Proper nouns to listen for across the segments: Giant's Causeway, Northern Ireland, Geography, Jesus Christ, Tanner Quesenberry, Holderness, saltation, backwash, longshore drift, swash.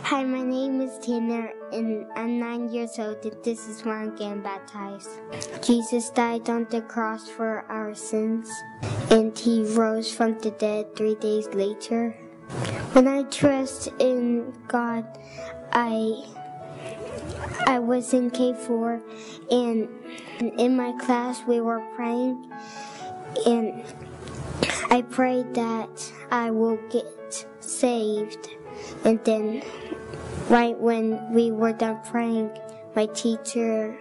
Hi, my name is Tanner, and I'm 9 years old, and this is where I'm getting baptized. Jesus died on the cross for our sins, and he rose from the dead 3 days later. When I trust in God, I was in K4, and in my class we were praying, and I prayed that I will get saved. And then, right when we were done praying, my teacher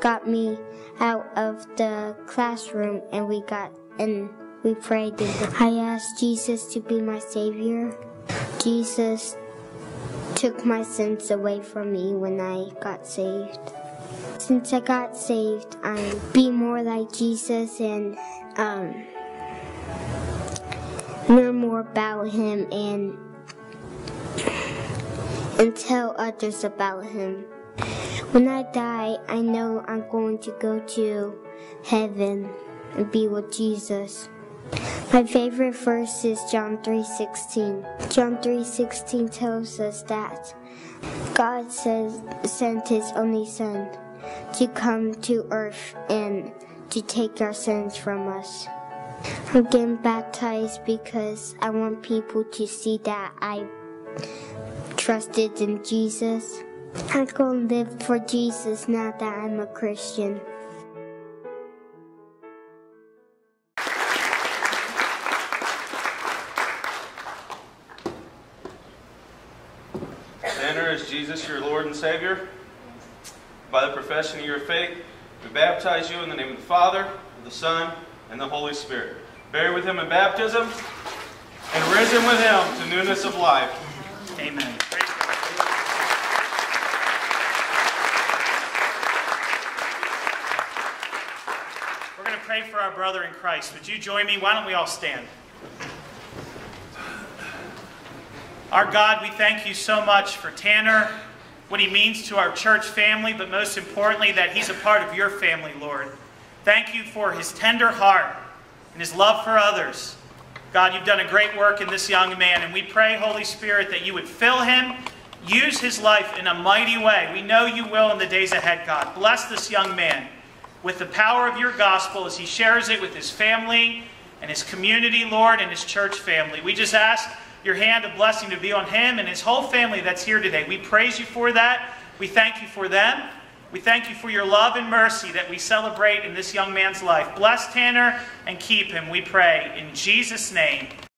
got me out of the classroom, and we prayed. I asked Jesus to be my Savior. Jesus took my sins away from me when I got saved. Since I got saved, I be more like Jesus and learn more about him and tell others about him. When I die, I know I'm going to go to heaven and be with Jesus. My favorite verse is John 3:16. John 3:16 tells us that God sent his only son to come to earth and to take our sins from us. I'm getting baptized because I want people to see that I trusted in Jesus. I'm going to live for Jesus now that I'm a Christian. Tanner, is Jesus your Lord and Savior? By the profession of your faith, we baptize you in the name of the Father, of the Son, and the Holy Spirit. Buried with him in baptism, and risen with him to newness of life. Amen. We're going to pray for our brother in Christ. Would you join me? Why don't we all stand? Our God, we thank you so much for Tanner, what he means to our church family, but most importantly, that he's a part of your family, Lord. Thank you for his tender heart and his love for others. God, you've done a great work in this young man, and we pray, Holy Spirit, that you would fill him, use his life in a mighty way. We know you will in the days ahead, God. Bless this young man with the power of your gospel as he shares it with his family and his community, Lord, and his church family. We just ask your hand of blessing to be on him and his whole family that's here today. We praise you for that. We thank you for them. We thank you for your love and mercy that we celebrate in this young man's life. Bless Tanner and keep him, we pray, in Jesus' name.